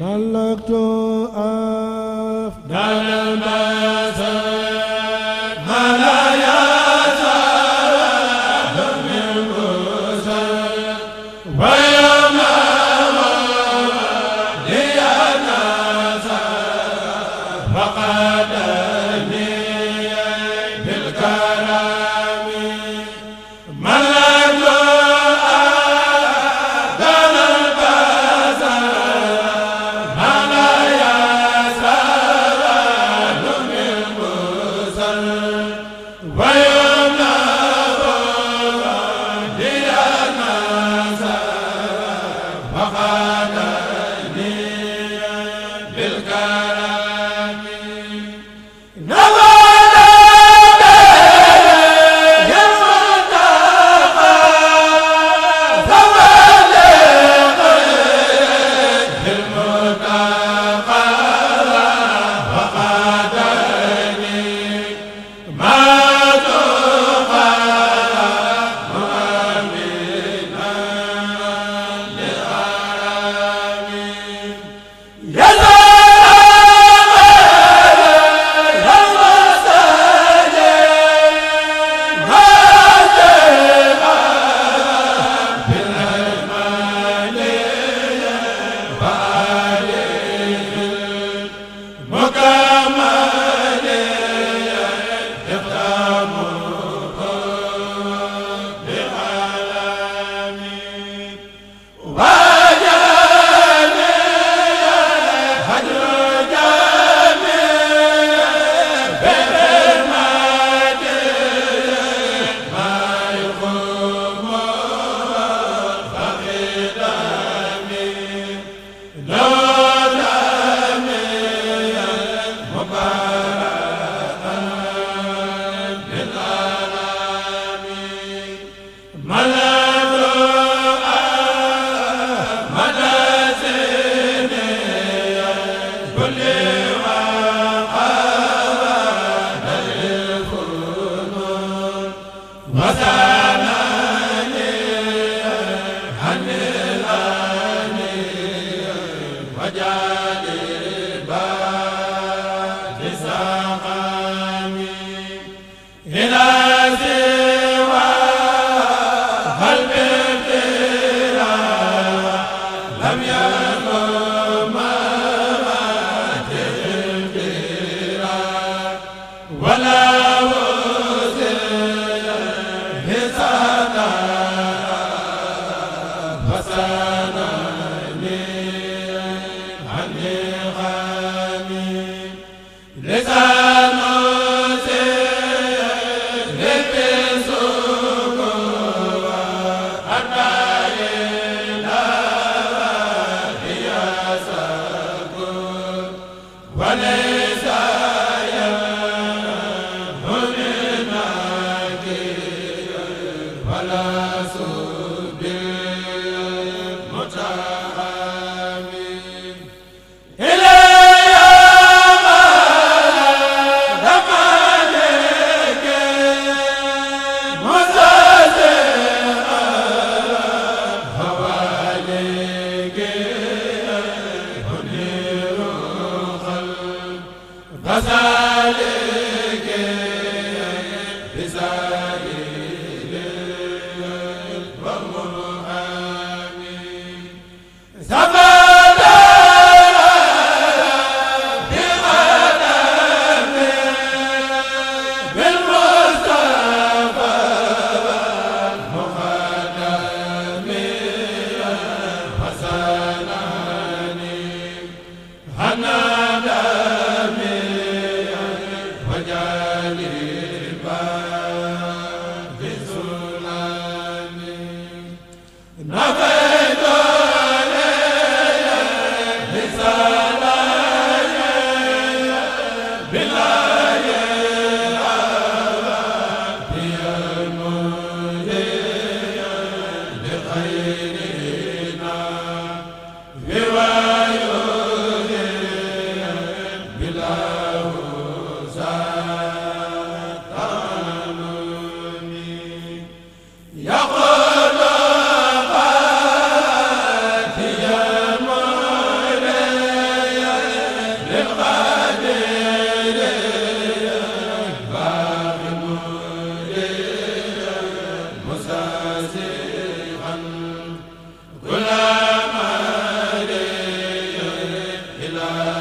ملكتو أفضل البشر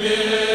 أمين.